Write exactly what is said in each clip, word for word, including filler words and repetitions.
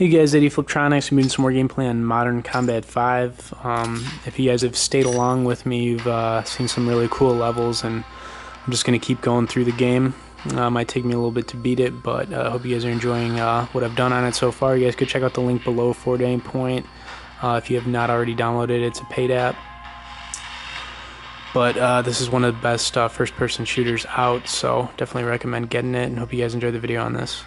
Hey guys, Eddie Fliptronics. I'm doing some more gameplay on Modern Combat five. Um, if you guys have stayed along with me, you've uh, seen some really cool levels, and I'm just going to keep going through the game. Uh, might take me a little bit to beat it, but I uh, hope you guys are enjoying uh, what I've done on it so far. You guys could check out the link below for Aimpoint uh, if you have not already downloaded it. It's a paid app. But uh, this is one of the best uh, first-person shooters out, so definitely recommend getting it, and hope you guys enjoy the video on this.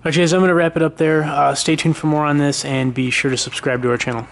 Alright guys, I'm going to wrap it up there. Uh, stay tuned for more on this, and be sure to subscribe to our channel.